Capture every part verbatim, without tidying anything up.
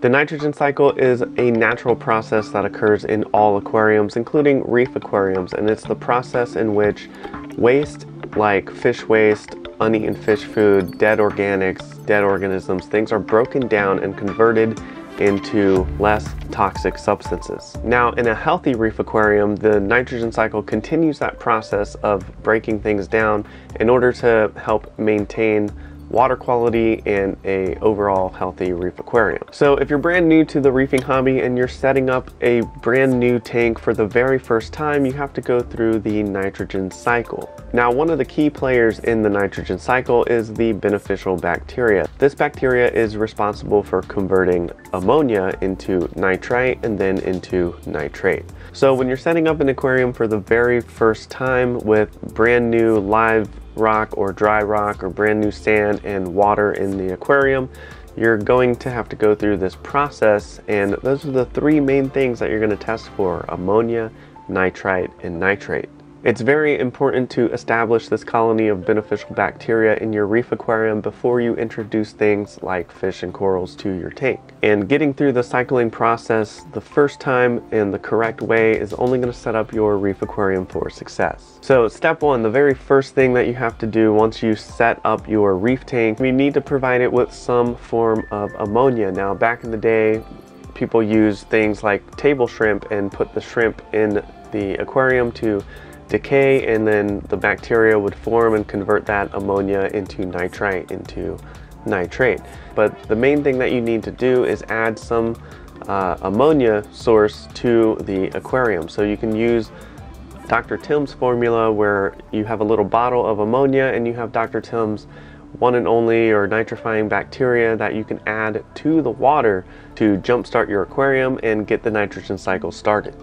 The nitrogen cycle is a natural process that occurs in all aquariums, including reef aquariums, and it's the process in which waste like fish waste, uneaten fish food, dead organics, dead organisms, things are broken down and converted into less toxic substances. Now, in a healthy reef aquarium, the nitrogen cycle continues that process of breaking things down in order to help maintain water quality and a overall healthy reef aquarium. So if you're brand new to the reefing hobby and you're setting up a brand new tank for the very first time, you have to go through the nitrogen cycle. Now, one of the key players in the nitrogen cycle is the beneficial bacteria. This bacteria is responsible for converting ammonia into nitrite and then into nitrate. So when you're setting up an aquarium for the very first time with brand new live rock or dry rock or brand new sand and water in the aquarium, you're going to have to go through this process, and those are the three main things that you're going to test for: ammonia, nitrite, and nitrate. It's very important to establish this colony of beneficial bacteria in your reef aquarium before you introduce things like fish and corals to your tank. And getting through the cycling process the first time in the correct way is only going to set up your reef aquarium for success. So step one, the very first thing that you have to do once you set up your reef tank, you need to provide it with some form of ammonia. Now, back in the day, people used things like table shrimp and put the shrimp in the aquarium to decay, and then the bacteria would form and convert that ammonia into nitrite, into nitrate. But the main thing that you need to do is add some uh, ammonia source to the aquarium. So you can use Doctor Tim's formula, where you have a little bottle of ammonia and you have Doctor Tim's one and only or nitrifying bacteria that you can add to the water to jumpstart your aquarium and get the nitrogen cycle started.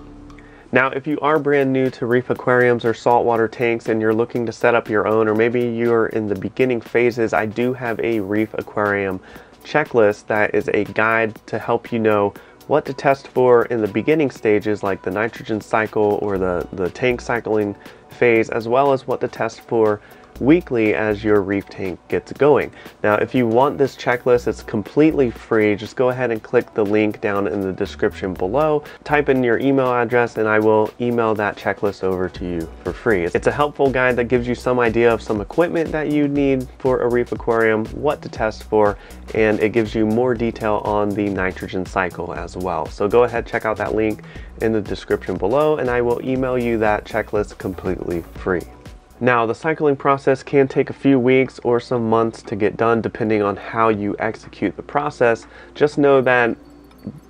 Now, if you are brand new to reef aquariums or saltwater tanks and you're looking to set up your own, or maybe you're in the beginning phases, I do have a reef aquarium checklist that is a guide to help you know what to test for in the beginning stages, like the nitrogen cycle or the, the tank cycling phase, as well as what to test for weekly as your reef tank gets going. Now, if you want this checklist, it's completely free. Just go ahead and click the link down in the description below, type in your email address, and I will email that checklist over to you for free. It's a helpful guide that gives you some idea of some equipment that you need for a reef aquarium, what to test for, and it gives you more detail on the nitrogen cycle as well. So go ahead, check out that link in the description below, and I will email you that checklist completely free. Now, the cycling process can take a few weeks or some months to get done, depending on how you execute the process. Just know that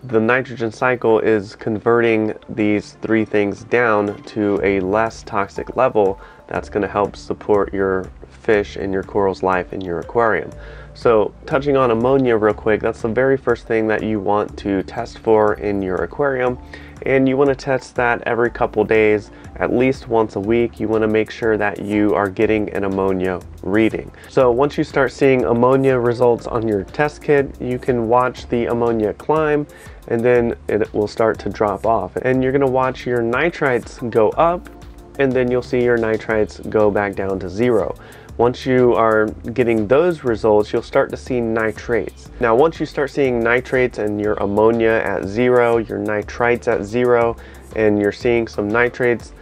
the nitrogen cycle is converting these three things down to a less toxic level that's going to help support your fish and your coral's life in your aquarium. So touching on ammonia real quick, that's the very first thing that you want to test for in your aquarium. And you want to test that every couple days, at least once a week. You want to make sure that you are getting an ammonia reading. So once you start seeing ammonia results on your test kit, you can watch the ammonia climb, and then it will start to drop off. And you're going to watch your nitrites go up, and then you'll see your nitrites go back down to zero. Once you are getting those results, you'll start to see nitrates. Now, once you start seeing nitrates and your ammonia at zero, your nitrites at zero, and you're seeing some nitrates,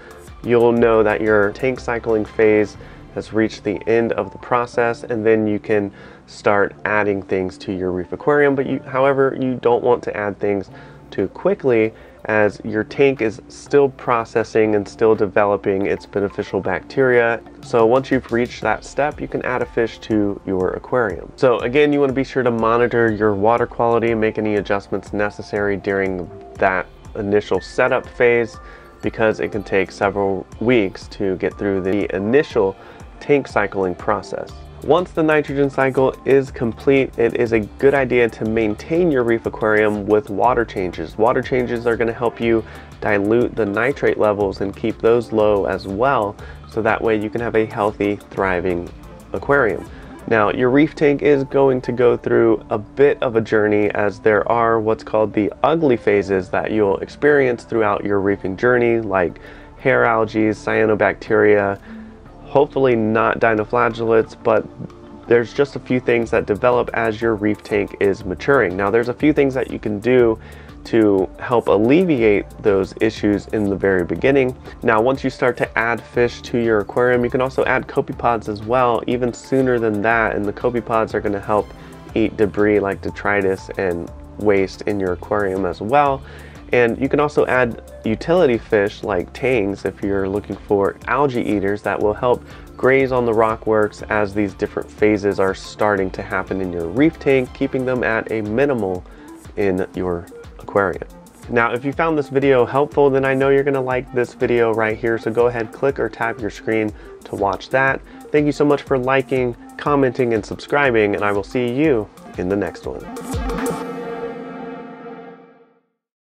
you'll know that your tank cycling phase has reached the end of the process, and then you can start adding things to your reef aquarium. But you, however, you don't want to add things too quickly, as your tank is still processing and still developing its beneficial bacteria. So once you've reached that step, you can add a fish to your aquarium. So again, you want to be sure to monitor your water quality and make any adjustments necessary during that initial setup phase, because it can take several weeks to get through the initial tank cycling process. Once the nitrogen cycle is complete, it is a good idea to maintain your reef aquarium with water changes. Water changes are going to help you dilute the nitrate levels and keep those low as well, so that way you can have a healthy, thriving aquarium. Now, your reef tank is going to go through a bit of a journey, as there are what's called the ugly phases that you'll experience throughout your reefing journey, like hair algae, cyanobacteria, hopefully not dinoflagellates, but there's just a few things that develop as your reef tank is maturing. Now, there's a few things that you can do to help alleviate those issues in the very beginning. Now, once you start to add fish to your aquarium, you can also add copepods as well, even sooner than that, and the copepods are gonna help eat debris like detritus and waste in your aquarium as well. And you can also add utility fish like tangs if you're looking for algae eaters that will help graze on the rockworks as these different phases are starting to happen in your reef tank, keeping them at a minimal in your aquarium. Now, if you found this video helpful, then I know you're gonna like this video right here, so go ahead, click or tap your screen to watch that. Thank you so much for liking, commenting, and subscribing, and I will see you in the next one.